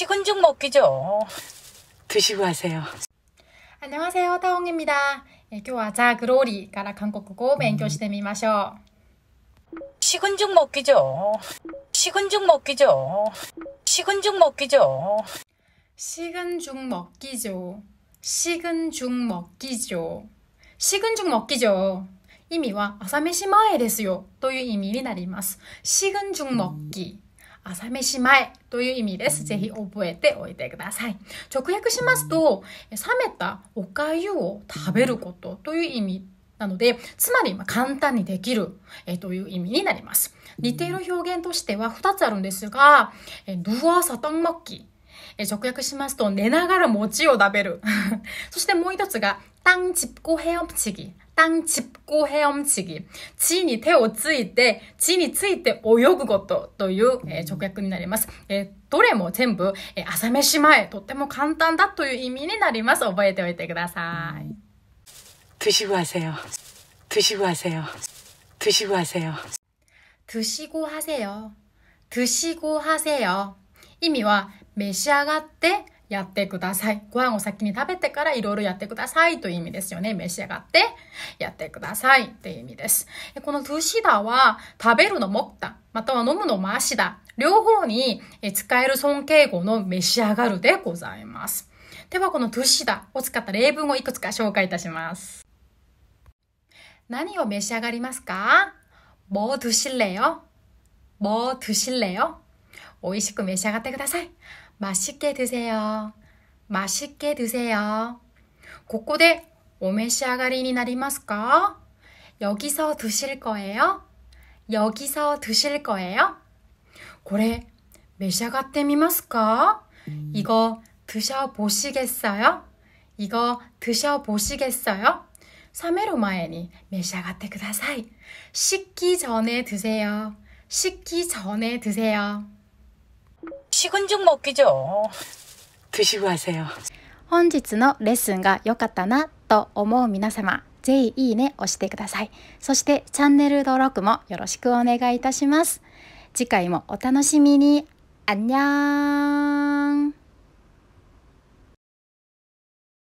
식은 죽 먹기죠. 드시고 하세요. 안녕하세요. 다홍입니다. 今日はじゃあグローリーから 한국어勉強してみましょう. 식은 죽 먹기죠. 식은 죽 먹기죠. 식은 죽 먹기죠. 식은 죽 먹기죠. 식은 죽 먹기죠. 식은 죽 먹기죠. 意味は朝飯前ですよという意味になります. 식은 죽 먹기. 朝飯前という意味です。 ぜひ覚えておいてください。 直訳しますと、 冷めたお粥を食べることという意味なので、つまり簡単にできるという意味になります。 似ている表現としては2つあるんですが、 누워서 떡 먹기。 直訳しますと、寝ながら餅を食べる。 そしてもう1つが、 땅 짚고 헤엄치기。 땅 짚고 헤엄치기. 地に 手をついて 地に ついて 泳ぐこと という 直訳になります。 どれも全部 朝飯前 とっても簡単だ という意味になります。 覚えておいてください。 드시고 하세요. 드시고 하세요. 드시고 하세요. 드시고 하세요. 드시고 하세요. 意味は召し上がって やってください。 ご飯を先に食べてからいろいろやってくださいという意味ですよね。 召し上がってやってくださいという意味です。 この드시다は食べるの먹다 または飲むの마시다両方に使える尊敬語の召し上がるでございます。 ではこの드시다を使った例文をいくつか紹介いたします。 何を召し上がりますか? 뭐 드실래요? 뭐 드실래요? 美味しく召し上がってください。 맛있게 드세요. 맛있게 드세요. ここで お召し上がりになりますか? 여기서 드실 거예요? 여기서 드실 거예요? これ召し上がってみますか? 이거 드셔보시겠어요? 이거 드셔보시겠어요? 冷める前に召し上がってください. 식기 전에 드세요. 식기 전에 드세요. 식은 죽 먹기죠. 드시고 하세요. 本日のレッスンが良かったなと思う皆様、 ぜひいいねを押してください。 そしてチャンネル登録もよろしくお願いいたします。次回もお楽しみに。 안녕。